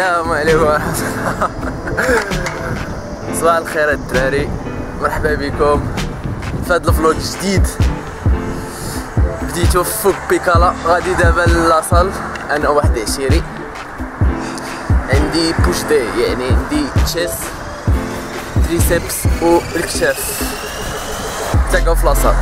السلام عليكم ورحمة الله. صباح الخير الدراري، مرحبا بكم في هذا الفلوج جديد بديتو في فوق بيكالا. غادي دابا لاصال انا واحد عشيري، عندي بوش داي، يعني عندي تشيست تريسبس و الكتاف. تلاقاو في لاصال.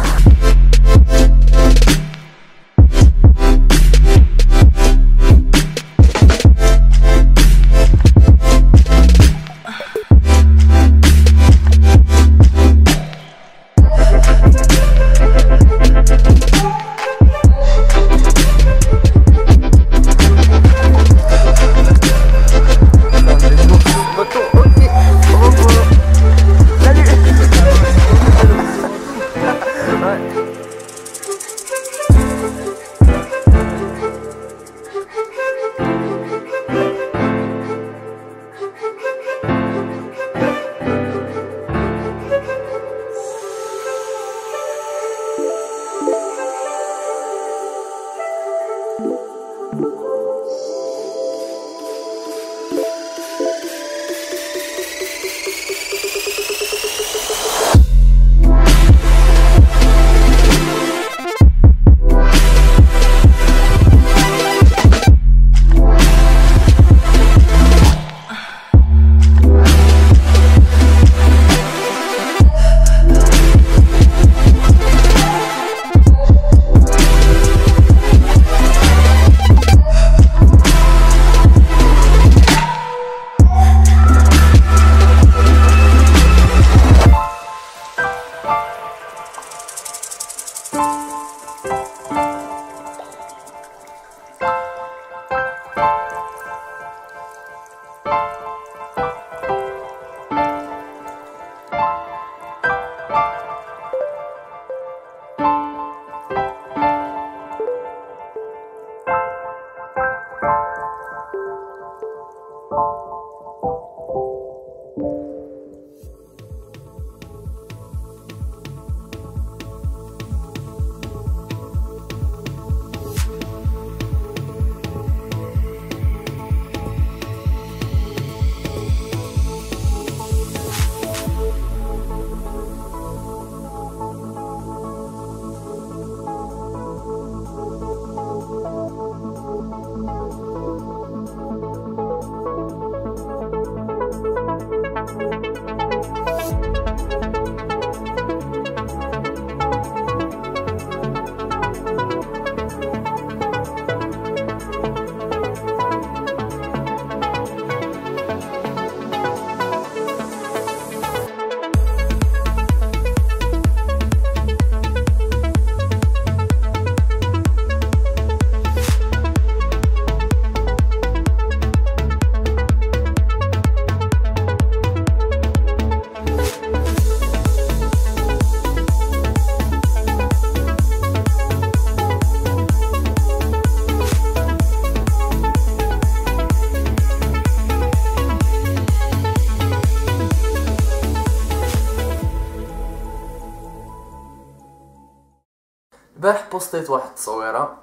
باح بوستيت واحد التصويره،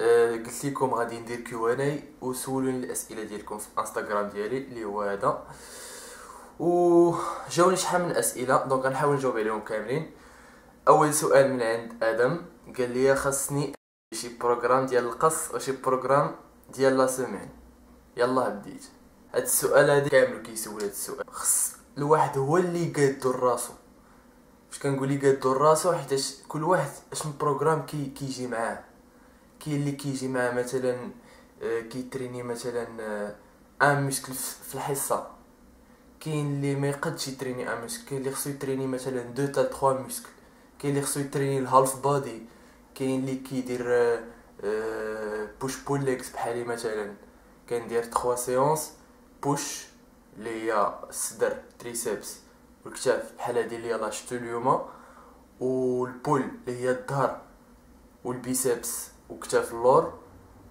قلت لكم غادي ندير Q&A وسولوني الاسئله ديالكم في انستغرام ديالي اللي هو هذا، وجاوني شحال من اسئله دونك غنحاول نجاوب عليهم كاملين. اول سؤال من عند ادم قال لي خاصني شي بروغرام ديال القص وشي بروغرام ديال لا سيمين، يلاه بديت. هاد السؤال هادي كامل كيسول هاد السؤال، خص الواحد هو اللي يقادو راسو. فاش كنقول لي قادو راسو حيتاش كل واحد اش من بروغرام كيجي معاه. كاين اللي كيجي معاه مثلا كيتريني مثلا ان مسكل في الحصه، كاين اللي ما يقدش يتريني ان مسكل، كاين اللي خصو يتريني مثلا 2 حتى 3 مسكل، كاين اللي خصو يتريني الهالف بادي، كاين اللي كيدير بوش بول ليكس. بحالي مثلا كندير 3 سيونس بوش اللي هي الصدر تريسبس والكتاف بحال هادي اللي يلاه شفتو اليوم، والبول اللي هي الظهر والبيسبس وكتاف اللور،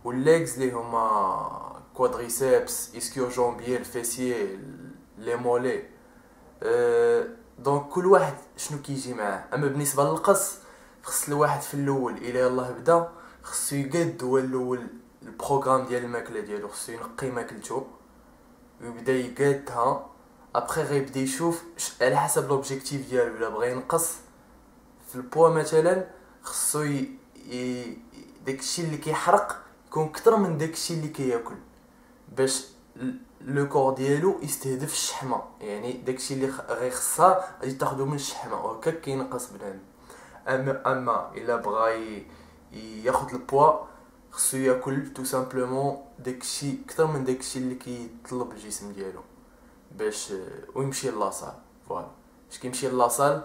والليجز اللي هما كوادريسبس اسكيو جومبيي الفيسيي لي مولي. دونك كل واحد شنو كيجي معاه. اما بالنسبه للقص خص الواحد في الاول الى يلاه بدا خصو يقاد هو الاول البروغرام ديال الماكله ديالو، خصو ينقي ماكلتو ويبدا يقادها، ابخي غيبدا يشوف على حسب لوبجيكتيف ديالو. الا بغى ينقص في البوا مثلا خصو داكشي اللي كيحرق يكون كتر من داكشي اللي كياكل باش لو كور ديالو يستهدف الشحمه، يعني داكشي اللي غيخصها غادي تاخذو من الشحمه وهكا كينقص بنادم. اما الا بغى ياخذ البوا خصو ياكل تو سامبلومون داكشي كتر من داكشي اللي كيطلب الجسم ديالو باش ويمشي لاصال. فوالا باش كيمشي لاصال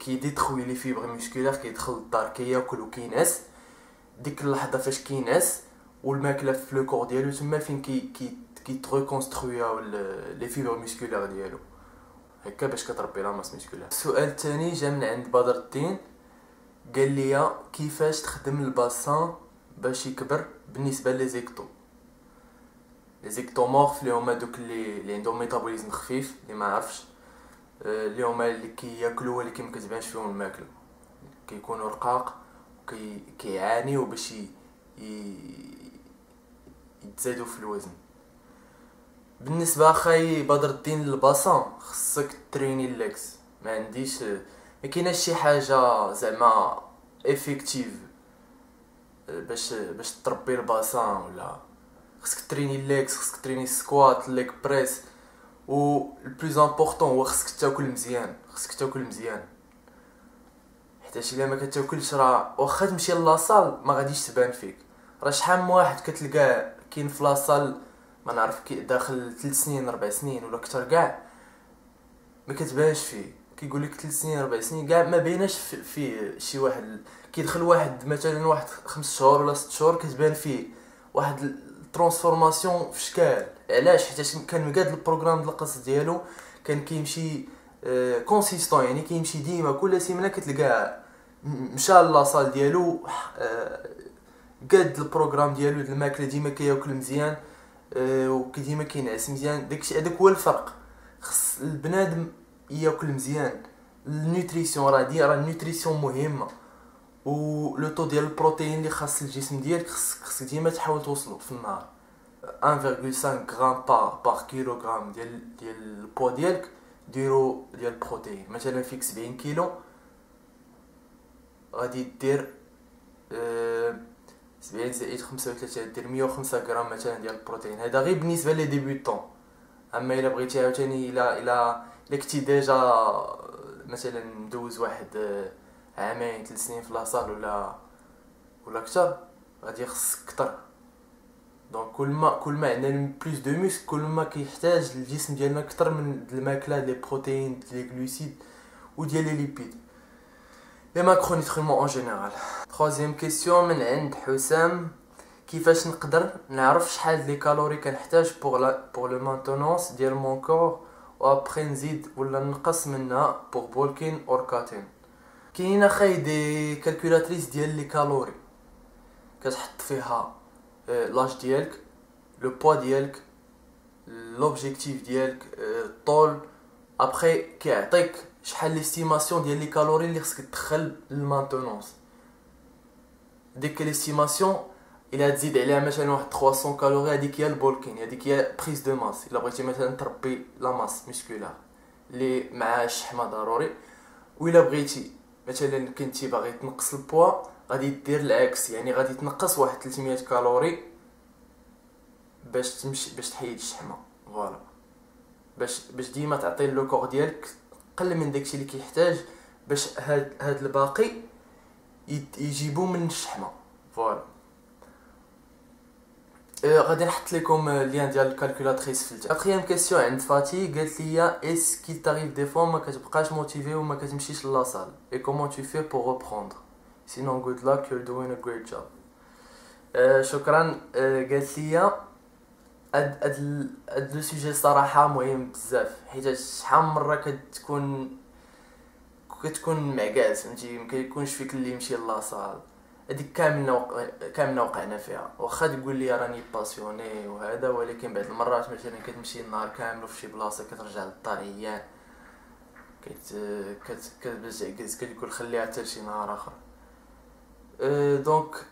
كيديتخوي لي فيبر ميسكولير، كيدخل للدار كياكل وكينعس. ديك اللحظه فاش كينعس والماكله في لو كور ديالو تما فين كي تريكونسترويا لي فيبر ميسكولير ديالو، هكا باش كتربي لا ماس ميسكولير. السؤال الثاني جا من عند بدر الدين، قال لي كيفاش تخدم الباسان باش يكبر بالنسبه لي زيكتو زيكتومورف اللي هما دوك اللي عندهم ميتابوليزم خفيف اللي ما عرفش اللي هما اللي كياكلوا ولكن ما كتبانش فيهم الماكله، كيكونوا رقاق كيعانيوا باش يتزادوا في الوزن. بالنسبه اخاي بدر الدين للباسان خصك تريني الليكس، ما عنديش ما كايناش شي حاجه زعما افيكتيف باش تربي الباسان، ولا خصك تريني الليكس، خصك تريني السكوات ليك بريس، و البلوز امبورطون هو خصك تاكل مزيان، خصك تاكل مزيان حيتاش الا ما كتاكلش راه واخا تمشي لاصال ما غاديش تبان فيك. راه شحال من واحد كتلقاه كاين في لاصال ما نعرف كي داخل 3 سنين 4 سنين ولا اكثر كاع ما كتبانش فيه، كيقول لك 3 سنين 4 سنين كاع ما بيناش فيه شي واحد. كيدخل واحد مثلا واحد 5 شهور ولا 6 شهور كتبان فيه واحد الترانسفورماسيون في شكال. علاش؟ حيتاش كان مقاد البروغرام ديال القص ديالو، كان كيمشي كونسيستون، يعني كيمشي ديما كل سيمانه كتلقاه مشى لاصال ديالو قاد البروغرام ديالو ديال الماكله، ديما كياكل مزيان وكديما كينعس مزيان. داكشي هذاك هو الفرق، خص البنادم ياكل مزيان. النوتريسيون راه النوتريسيون مهمه، و لو طو ديال البروتين اللي خاص الجسم ديالك خصك ديما تحاول توصلو في النهار 1.5 غرام بار كيلوغرام ديال البوا ديالك ديرو ديال البروتين. مثلا فيك 70 كيلو غادي دير 70 زائد 35 دير 105 غرام مثلا ديال البروتين. هذا غير بالنسبه لي ديبيوتون. اما الا بغيتي عاوتاني الا كنتي ديجا مثلا مدوز واحد عامين 3 سنين في لاصال ولا اكثر غادي خصك كثر. دونك كل ما عندنا بلوس دو موسك كل ما كيحتاج الجسم ديالنا اكثر من الماكله ديال البروتين ديال الجلوسيد وديال لي ليبيد لي ماكرونيتريمون اون جينيرال. ثالث كيسيون من عند حسام، كيفاش نقدر نعرف شحال لي كالوري كنحتاج بور لو مانتونونس ديال مون كور و ابري نزيد ولا نقص منها بور بولكين اور كاتين؟ كاينه خاي دي كالكولاتريس ديال لي كالوري كتحط فيها لاج ديالك لو بوا ديالك لوبجيكتيف ديالك الطول، ابري كيعطيك شحال ليستيماسيون ديال لي كالوري اللي خصك تدخل للمانتونونس. ديك ليستيماسيون الا تزيد عليها مثلا واحد 300 كالوري هذيك هي البولكين، هذيك هي بريز دو ماس. الا بغيتي مثلا تربي لا ماس ميسكولار اللي مع الشحمه ضروري، ولا بغيتي مثلا كنتي باغي تنقص البوا غادي دير العكس، يعني غادي تنقص واحد 300 كالوري باش تمشي باش تحيد الشحمه. فوالا باش ديما تعطي لو كور ديالك قل من داكشي اللي كيحتاج باش هاد الباقي يجيبو من الشحمه. فوالا غادي نحط لكم اللين ديال الكالكولاتريس في الجا. اخيام كيسيون عند فاتي قالت لي اسكي تاريف دي فوا ما كتبقاش موتيفي وما كتمشيش لاصال اي كومون تو في بور ريبروندر سينون جود لاك يو دوين ا جريت جوب. شكرا. قالت لي هاد لو سوجي صراحه مهم بزاف، حيت شحال من مره كتكون معكاز فهمتي ما كيكونش فيك اللي يمشي لاصال. هاديك كاملنا وقعنا فيها. واخا تقول لي راني باسيوني وهذا، ولكن بعض المرات مثلا كتمشي النهار كامل وفي شي بلاصه كترجع للدار عيان كتبدا تعكز كتقول خليها حتى شي نهار اخر. دونك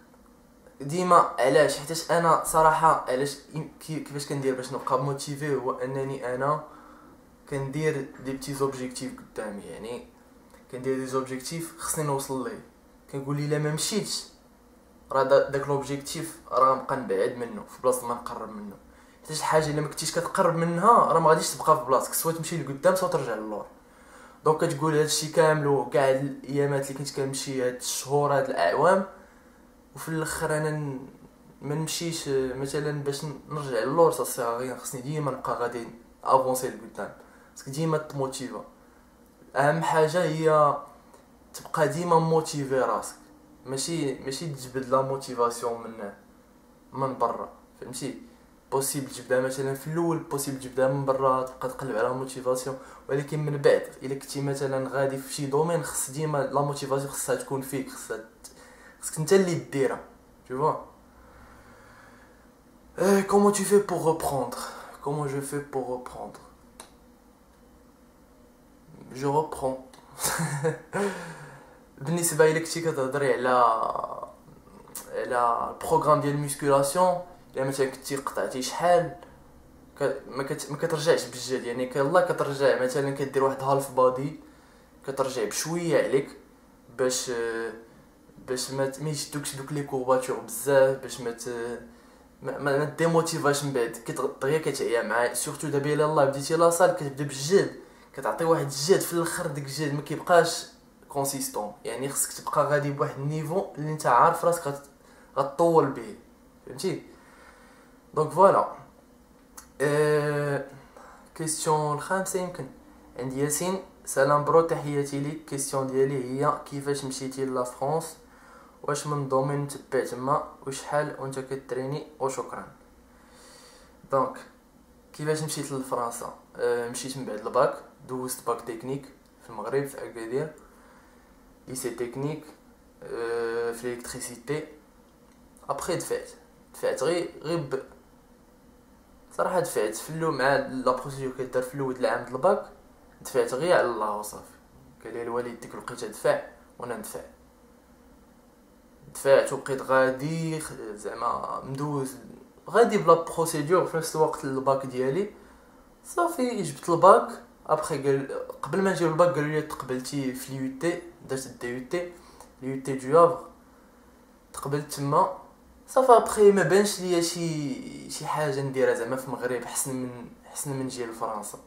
ديما علاش؟ حيتاش انا صراحه علاش كيفاش كندير باش نبقى موتيفي، هو انني انا كندير دي بتي زوبجيكتيف قدامي، يعني كندير دي زوبجيكتيف خصني نوصل ليه، كنقول لي الا ما مشيتش راه داك لوبجيكتيف راه غنبقى نبعد منه في بلاصه ما نقرب منه، حيت الحاجه الا ما كنتيش كتقرب منها راه ما غاديش تبقى في بلاصتك، سوا تمشي لقدام سوا ترجع للور. دونك كتقول هادشي كامل وكاع الايامات اللي كنت كنمشي هاد الشهور هاد الاعوام، وفي الاخر انا ما نمشيش مثلا باش نرجع للور، صافي غير خصني ديما نبقى غادي افونسي لقدام، خصك ديما تموتيفا. اهم حاجه هي تبقى ديما موتيفي راسك، ماشي تجبد لا موتيفاسيون من برا، فهمتي؟ بوسيبل تجبدها مثلا في الاول، بوسيبل تجبدها من برا، تبقى تقلب على موتيفاسيون، ولكن من بعد الا كنتي مثلا غادي في شي دومين خص ديما لا موتيفاسيون خصها تكون فيك، خصك انت اللي ديرها، tu vois. Comment tu fais pour reprendre? Comment je fais pour reprendre? Je reprends. بالنسبه الى كنتي كتهضري على البروغرام ديال المسكولاسيون، الا مثلا كنتي قطعتي شحال ما كترجعش بجد، يعني يلاه كترجع مثلا كدير واحد هالف بادي كترجع بشويه عليك باش ما يشدوكش دوك لي كوباتور بزاف، باش ما ديموتيفاش من بعد، كتغير كتعيا معايا سورتو دابا الا الله بديتي لاصال كتبدا بالجد، كتعطي واحد الجهد في الاخر، داك الجهد ما كيبقاش كونسيستون، يعني خصك تبقى غادي بواحد النيفو اللي انت عارف راسك غتطول به، فهمتي؟ دونك فوالا. كيسيون الخامسه يمكن عندي ياسين، سلام برو تحياتي ليك، كيسيون ديالي هي كيفاش مشيتي لا فرانس، واش من دومين تبع تما، وشحال وانت كتريني، وشكرا. دونك كيفاش مشيت لفرنسا؟ مشيت من بعد الباك، دوزت باك تكنيك في المغرب في اكادير، ليسي تكنيك في الالكتريسيتي، ابخي دفعت غير صراحه دفعت في اللو مع لا بروسيدور كدار في الاول العام ديال الباك، دفعت غير على الله وصافي، قال لي الوالد ديك لقيت ادفع وانا ندفع، دفعت وبقيت غادي زعما مدوز غادي بلا بروسيدور في نفس الوقت الباك ديالي، صافي جبت الباك. ابخي قال قبل ما نجيب الباك قالوا لي تقبلتي في اليو تي، درت الدي يو تي، اليو تي دو هافر، تقبلت تما صافا. ابخي ما بانش ليا شي حاجه نديرها زعما في المغرب احسن من نجي لفرنسا،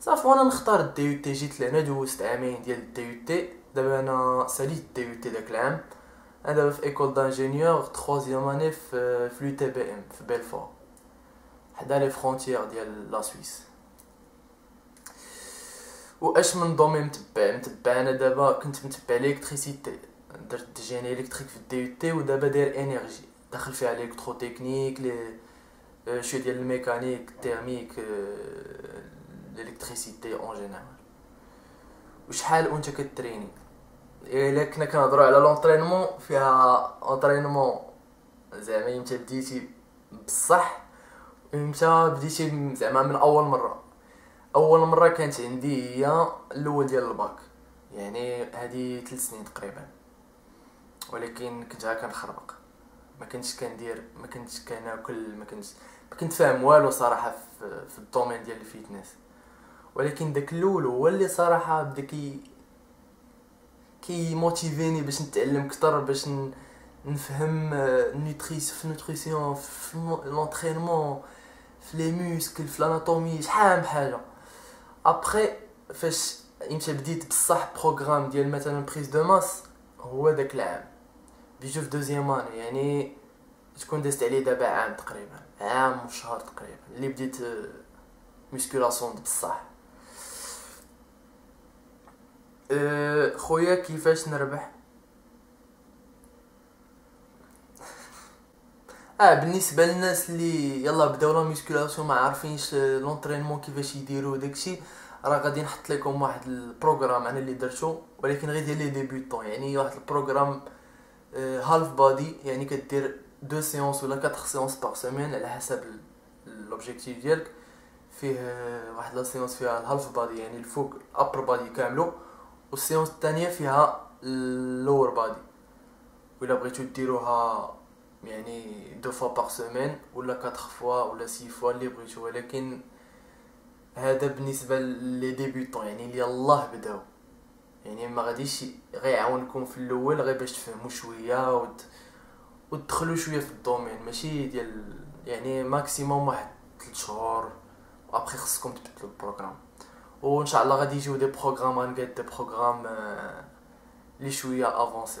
صافي وانا نختار الدي يو تي. جيت لهنا دوزت عامين ديال الدي يو تي، دابا انا ساليت الدي يو تي داك العام، انا دابا في ايكول دانجينيور 3 اني في لو تي بي ام في بلفور، حدا لي فرونتيير ديال لا سويس. واش من دومين متبع انا دابا؟ كنت متبع الالكتريسيتي، درت ديجيني الكتريك في الدي يو تي، ودابا داير انرجي داخل فيها الكترو تكنيك، لي شويه ديال الميكانيك التيرميك الالكتريسيتي اون جينيرال. وشحال وانت كتريني؟ الا كنا كنهضروا على لونطرينمون، فيها اونطرينمون زعما امتى بديتي بصح، امتى بديتي زعما من اول مره؟ اول مره كانت عندي هي الاول ديال الباك، يعني هذه 3 سنين تقريبا، ولكن كنت غا كنخربق، ما كنتش كناكل، ما كنت فاهم والو صراحه في الدومين ديال الفيتنس، ولكن داك الاول هو اللي صراحه بدا كي موتيفيني باش نتعلم اكثر، باش نفهم النوتريسيون في لونطرينمون في لي موسكل في الاناتومي شحال من حاجه. ابخي فاش امتى بديت بصح بروغرام ديال مثلا بريز دو ماس، هو داك العام بيجو في دوزيام اني، يعني تكون دازت عليه دابا عام تقريبا، عام وشهر تقريبا اللي بديت مسكولاسيون بصح. خويا كيفاش نربح؟ بالنسبه للناس اللي يلا بداو لا مسكولاسيون ما عارفينش لونطرينمون كيفاش يديروا داكشي، راه غادي نحط لكم واحد البروغرام انا اللي درتو، ولكن غير ديال لي ديبيوتون، يعني واحد البروغرام هالف بادي، يعني كدير 2 سيونس ولا 4 سيونس باغ سيمين على حسب لوبجيكتيف ديالك، فيه واحد لا سيونس فيها الهالف بادي يعني الفوق الابر بادي كاملو، والسيونس الثانيه فيها اللور بادي، ولا بغيتو ديروها يعني 2 fois par semaine ولا 4 fois ولا 6 fois اللي بغيتو. ولكن هذا بالنسبه لي ديبيوتون يعني اللي يلاه بداو، يعني ما غاديش غيعاونكم في الاول غير باش تفهموا شويه وتدخلوا شويه في الدومين، ماشي ديال يعني ماكسيموم 1 3 شهور وابخي خصكم تبدلوا البروغرام. وان شاء الله غادي يجيو دي بروغرام غنقاد دي بروغرام لي شويه افونسي.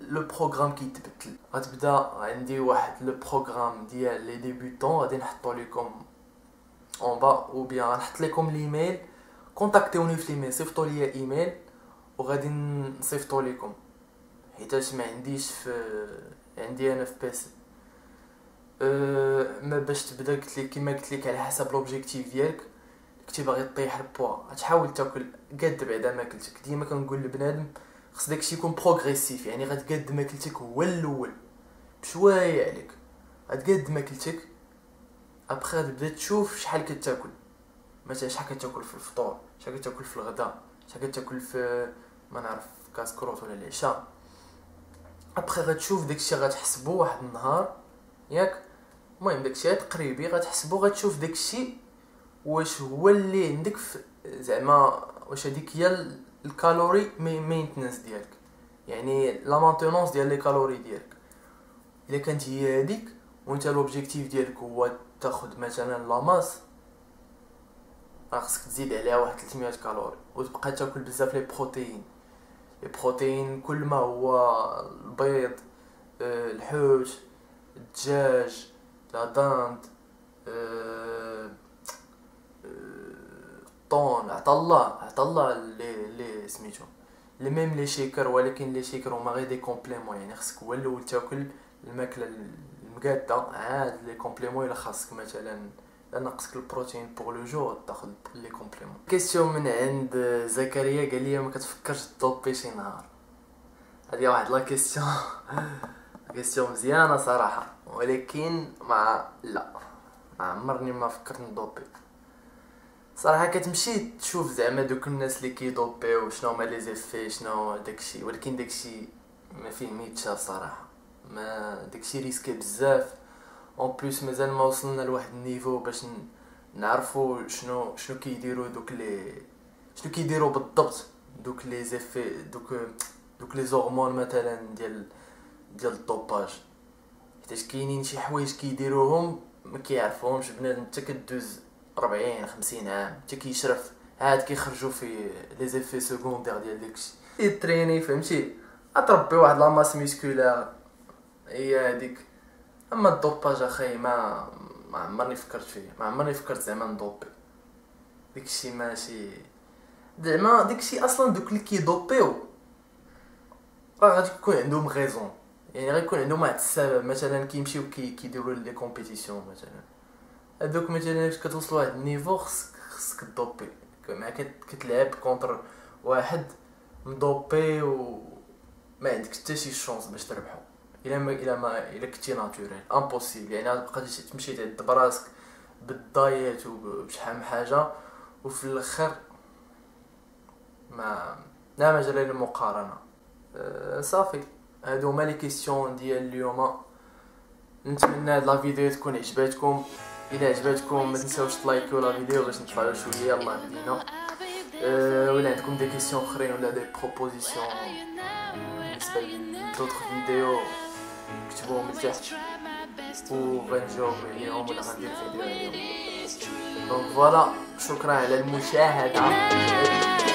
لو بروغرام كيتبدل. غتبدا عندي واحد لو بروغرام ديال لي ديبيوتون غادي نحطو لكم اون با، او بيان غنحط لكم الايميل، كونتاكتيوني في الايميل، صيفطو ليا ايميل وغادي نصيفطو لكم، حيتاش ما عنديش في عندي انا في بيسي. ما باش تبدا قلت لك كما قلت لك على حسب لوبجيكتيف ديالك. كنتي باغي طيح البوا غتحاول تاكل قد بعدا ماكلتك. ديما كنقول لبنادم خص داكشي يكون بروغريسيف، يعني غتقد ماكلتك هو الاول بشويه عليك، غتقد ماكلتك ابخا تبدا تشوف شحال كتاكل، مثلا شحال كتاكل في الفطور، شحال كتاكل في الغداء، شحال كتاكل في ما نعرف كاسكروت ولا العشاء. ابخا غتشوف داكشي غتحسبه واحد النهار ياك. المهم داكشي تقريبي غتحسبو، غتشوف داكشي واش هو اللي عندك زعما واش هذيك هي الكالوري مينتنس ديالك، يعني لا مانتونونس ديال لي كالوري ديالك. الا كانت هي هذيك وانت لوبجيكتيف ديالك هو تاخذ مثلا لا ماس، راه خصك تزيد عليها واحد 300 كالوري وتبقى تاكل بزاف لي بروتيين. لي بروتيين كل ما هو البيض، الحوت، الدجاج، لا داند، طون. عطا الله لي سميتو لي ميم لي شيكر، ولكن لي شيكر هما غير دي كومبليمون، يعني خصك هو الاول تاكل الماكله المقاده عاد لي كومبليمون. الا خاصك مثلا ناقصك البروتين بوغ لو جور تاخذ لي كومبليمون. كيسيون من عند زكريا قال لي ما كتفكرش تطوبي شي نهار؟ هذه واحد لا كيسيون كيسيون مزيانه صراحه، ولكن ما عمرني ما فكرت ندوبي صراحه. كتمشي تشوف زعما دوك الناس اللي كيدوبيو شنو هما لي زيفي شنو داكشي، ولكن داكشي ما فيه ميتشاف صراحه، ما داكشي ريسكي بزاف. اون بليس مازال ما وصلنا لواحد النيفو باش نعرفوا شنو كيديروا دوك لي شنو كيديروا بالضبط دوك لي زيفي دوك لي هرمون مثلا ديال الدوباج، حيت كاينين شي حوايج كيديروهم ما كيعرفوهمش بنادم حتى كدوز 40 50 عام حتى كيشرف، عاد كيخرجوا في لي زيفي سيكوندير ديال داكشي. يتريني فهمتي اتربي واحد لا ماس ميسكولار هي هذيك. اما الدوباج اخي ما عمرني فكرت فيه، ما عمرني فكرت زعما ندوبي داكشي، ماشي زعما داكشي اصلا. دوك اللي كيدوبيو راه غادي يكون عندهم غيزون، يعني غيكون عندهم واحد السبب، مثلا كيمشيو كيديروا لي كومبيتيسيون مثلا. هادوك مثلا فاش كتوصل لواحد النيفو خصك دوبي، مع كتلعب كونتر واحد مدوبي وما عندك حتى شي شونس باش تربحو الا كنتي ناتوريل امبوسيبل. يعني غتبقى تمشي تعذب راسك بالدايت وبشحال من حاجه وفي الاخر لا مجال للمقارنه. صافي هادو هما لي كيسيون ديال اليوم. نتمنى هاد لا فيديو تكون عجباتكم. الى عجباتكم ما تنساوش تلايكيو لا فيديو باش نتفاعلوا شويه، يلاه بدينا. ولا عندكم دي كيسيون اخرين ولا دي بروبوزيسيون بالنسبه لدوطخ فيديو كتبوهم لتحت وغنجاوب عليهم ولا غندير فيديو عليهم. دونك فوالا، شكرا على المشاهده.